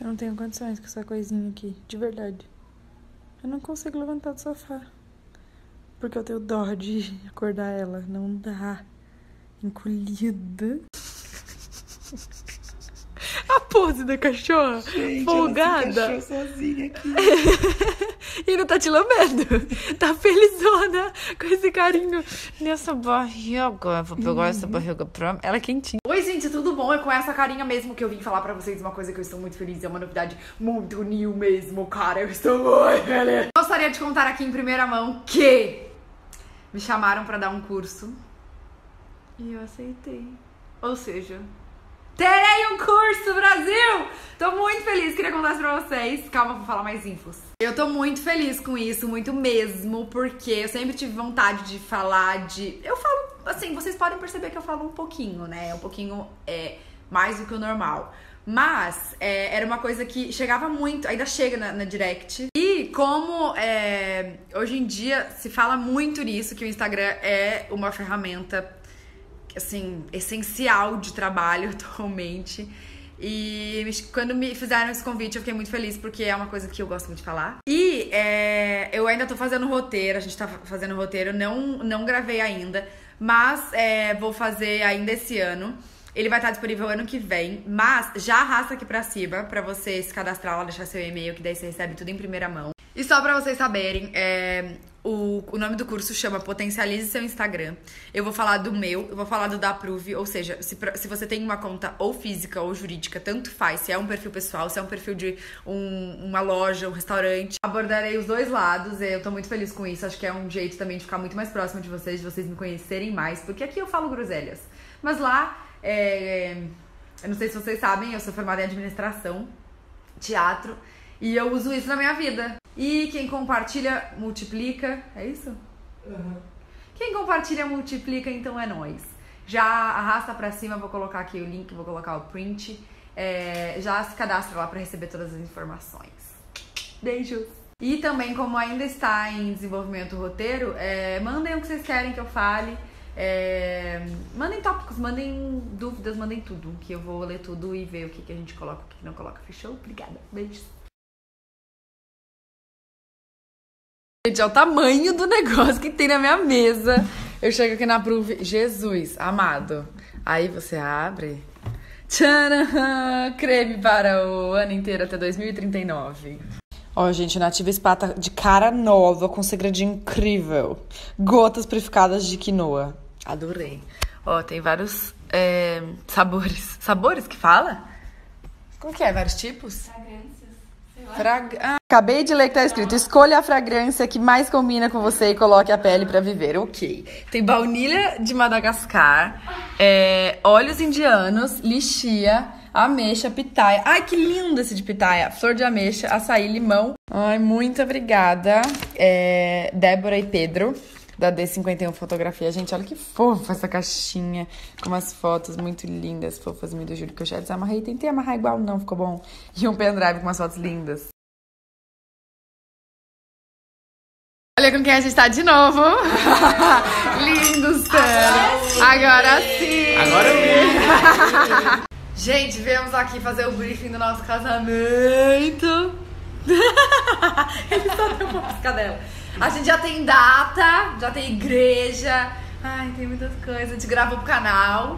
Eu não tenho condições com essa coisinha aqui, de verdade. Eu não consigo levantar do sofá, porque eu tenho dó de acordar ela. Não dá. Encolhida. A pose da cachorra, gente, folgada. Ela se encaixou sozinha aqui. E não tá te lambendo. Tá felizona com esse carinho nessa barriga. Vou pegar essa barriga pra... Ela é quentinha. Oi, gente, tudo bom? É com essa carinha mesmo que eu vim falar pra vocês uma coisa que eu estou muito feliz. É uma novidade muito new mesmo, cara. Eu estou muito feliz. Gostaria de contar aqui em primeira mão que me chamaram pra dar um curso. E eu aceitei. Ou seja... terei um curso, Brasil! Tô muito feliz, queria contar isso pra vocês. Calma, vou falar mais infos. Eu tô muito feliz com isso, muito mesmo, porque eu sempre tive vontade de falar de... Eu falo, assim, vocês podem perceber que eu falo um pouquinho, né? Um pouquinho mais do que o normal. Mas era uma coisa que chegava muito, ainda chega na direct. E como hoje em dia se fala muito nisso, que o Instagram é uma ferramenta... assim, essencial de trabalho atualmente. E quando me fizeram esse convite, eu fiquei muito feliz, porque é uma coisa que eu gosto muito de falar. E eu ainda tô fazendo roteiro, a gente tá fazendo roteiro, não gravei ainda, mas vou fazer ainda esse ano. Ele vai estar disponível ano que vem, mas já arrasta aqui pra cima, pra você se cadastrar lá, deixar seu e-mail, que daí você recebe tudo em primeira mão. E só pra vocês saberem, o nome do curso chama Potencialize Seu Instagram. Eu vou falar do meu, eu vou falar do da Pruv, ou seja, se você tem uma conta ou física ou jurídica, tanto faz, se é um perfil pessoal, se é um perfil de uma loja, um restaurante. Abordarei os dois lados, eu tô muito feliz com isso, acho que é um jeito também de ficar muito mais próximo de vocês me conhecerem mais, porque aqui eu falo groselhas. Mas lá, eu não sei se vocês sabem, eu sou formada em administração, teatro, e eu uso isso na minha vida. E quem compartilha, multiplica. É isso? Uhum. Quem compartilha, multiplica, então é nóis. Já arrasta pra cima, vou colocar aqui o link, vou colocar o print. Já se cadastra lá pra receber todas as informações. Beijos! E também, como ainda está em desenvolvimento o roteiro, mandem o que vocês querem que eu fale. Mandem tópicos, mandem dúvidas, mandem tudo. Que eu vou ler tudo e ver o que a gente coloca, o que não coloca. Fechou? Obrigada. Beijos! Gente, olha o tamanho do negócio que tem na minha mesa. Eu chego aqui na Pruv, Jesus amado. Aí você abre. Tcharam! Creme para o ano inteiro até 2039. Ó, gente, nativa espata de cara nova com segredinho incrível. Gotas purificadas de quinoa. Adorei. Ó, tem vários sabores. Sabores que fala? Como que é? Vários tipos? Acabei de ler que tá escrito: escolha a fragrância que mais combina com você e coloque a pele pra viver. Ok. Tem baunilha de Madagascar, óleos indianos, lixia, ameixa, pitaia. Ai, que lindo esse de pitaia. Flor de ameixa, açaí, limão. Ai, muito obrigada, Débora e Pedro, da D51 Fotografia. Gente, olha que fofa essa caixinha, com umas fotos muito lindas, fofas, me do juro que eu já desamarrei. Tentei amarrar igual, não ficou bom. E um pendrive com umas fotos lindas. Olha com quem a gente tá de novo. Lindos, sério. Agora sim. Agora sim. Gente, viemos aqui fazer o briefing do nosso casamento. Ele só deu uma piscadela. A gente já tem data, já tem igreja. Ai, tem muitas coisas. A gente gravou pro canal.